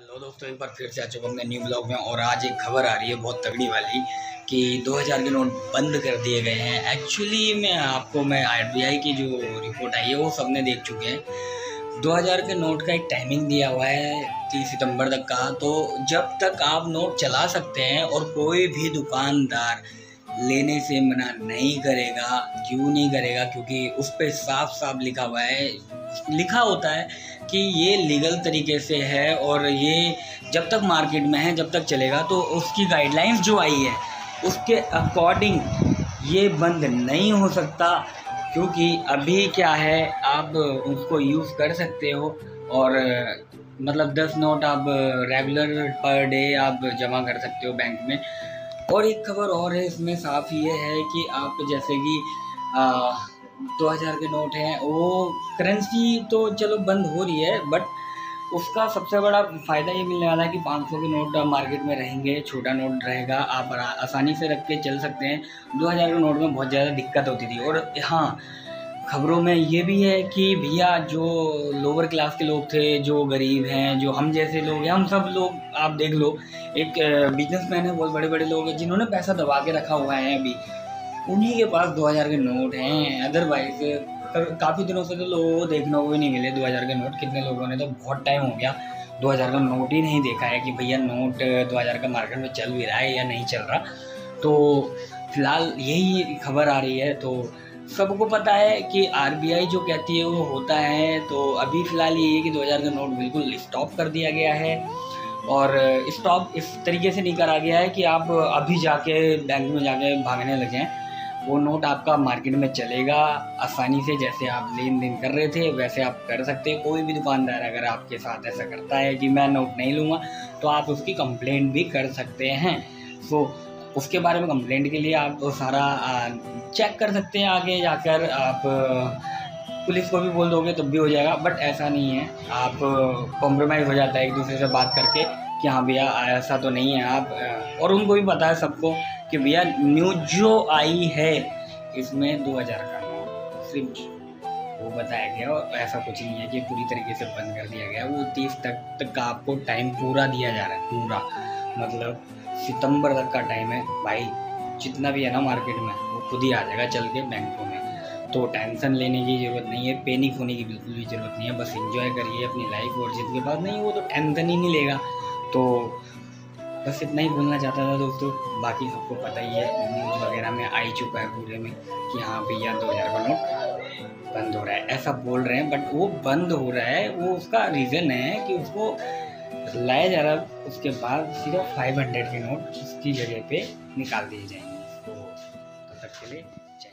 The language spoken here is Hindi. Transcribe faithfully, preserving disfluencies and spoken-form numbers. हेलो दोस्तों, एक बार फिर से आ चुका हूँ अपने न्यू ब्लॉग में। और आज एक खबर आ रही है बहुत तगड़ी वाली कि दो हज़ार के नोट बंद कर दिए गए हैं। एक्चुअली मैं आपको मैं आरबीआई की जो रिपोर्ट आई है वो सबने देख चुके हैं। दो हज़ार के नोट का एक टाइमिंग दिया हुआ है तीस सितंबर तक का, तो जब तक आप नोट चला सकते हैं और कोई भी दुकानदार लेने से मना नहीं करेगा। क्यों नहीं करेगा? क्योंकि उस पर साफ साफ लिखा हुआ है, लिखा होता है कि ये लीगल तरीके से है और ये जब तक मार्केट में है जब तक चलेगा। तो उसकी गाइडलाइंस जो आई है उसके अकॉर्डिंग ये बंद नहीं हो सकता, क्योंकि अभी क्या है आप उसको यूज़ कर सकते हो और मतलब दस नोट आप रेगुलर पर डे आप जमा कर सकते हो बैंक में। और एक खबर और है इसमें, साफ ये है कि आप जैसे कि दो हज़ार के नोट हैं वो करेंसी तो चलो बंद हो रही है, बट उसका सबसे बड़ा फ़ायदा ये मिलने वाला है कि पाँच सौ के नोट मार्केट में रहेंगे, छोटा नोट रहेगा, आप आसानी से रख के चल सकते हैं। दो हज़ार के नोट में बहुत ज़्यादा दिक्कत होती थी। और हाँ, खबरों में ये भी है कि भैया जो लोअर क्लास के लोग थे, जो गरीब हैं, जो हम जैसे लोग हैं, हम सब लोग आप देख लो, एक बिजनेसमैन है, बहुत बड़े बड़े लोग हैं जिन्होंने पैसा दबा के रखा हुआ है, अभी उन्हीं के पास दो हज़ार के नोट हैं। अदरवाइज़ काफ़ी दिनों से तो लोगों को देखने को भी नहीं मिले दो हज़ार के नोट। कितने लोगों ने तो बहुत टाइम हो गया दो हज़ार का नोट ही नहीं देखा है कि भैया नोट दो हज़ार का मार्केट में चल भी रहा है या नहीं चल रहा। तो फिलहाल यही खबर आ रही है। तो सबको पता है कि आरबीआई जो कहती है वो होता है। तो अभी फ़िलहाल ये है कि दो हज़ार का नोट बिल्कुल स्टॉप कर दिया गया है और स्टॉप इस तरीके से नहीं करा गया है कि आप अभी जाके बैंक में जाके भागने लगें। वो नोट आपका मार्केट में चलेगा आसानी से, जैसे आप लेन देन कर रहे थे वैसे आप कर सकते हैं। कोई भी दुकानदार अगर आपके साथ ऐसा करता है कि मैं नोट नहीं लूँगा तो आप उसकी कंप्लेंट भी कर सकते हैं। सो so, उसके बारे में कंप्लेंट के लिए आप तो सारा चेक कर सकते हैं, आगे जाकर आप पुलिस को भी बोल दोगे तब भी हो जाएगा। बट ऐसा नहीं है, आप कॉम्प्रोमाइज़ हो जाता है एक दूसरे से बात करके कि हाँ भैया ऐसा तो नहीं है आप। और उनको भी पता है सबको कि भैया न्यूज जो आई है इसमें दो हज़ार का नोट सिर्फ वो बताया गया और ऐसा कुछ नहीं है कि पूरी तरीके से बंद कर दिया गया। वो तीस तक तक का आपको टाइम पूरा दिया जा रहा है, पूरा मतलब सितंबर तक का टाइम है। भाई जितना भी है ना मार्केट में वो खुद ही आ जाएगा चल के बैंकों में, तो टेंशन लेने की ज़रूरत नहीं है, पैनिक होने की बिल्कुल भी ज़रूरत नहीं है। बस इंजॉय करिए अपनी लाइफ। और जिनके पास नहीं वो तो टेंशन ही नहीं लेगा। तो बस इतना ही बोलना चाहता था दोस्तों। बाकी सबको पता ही है, न्यूज़ वगैरह में आई चुका है पूरे में कि हाँ भैया दो हज़ार का नोट बंद हो रहा है, ऐसा बोल रहे हैं। बट वो बंद हो रहा है, वो उसका रीज़न है कि उसको लाया जा रहा है, उसके बाद सिर्फ फाइव हंड्रेड के नोट उसकी जगह पे निकाल दिए जाएंगे। तो तब तक के लिए।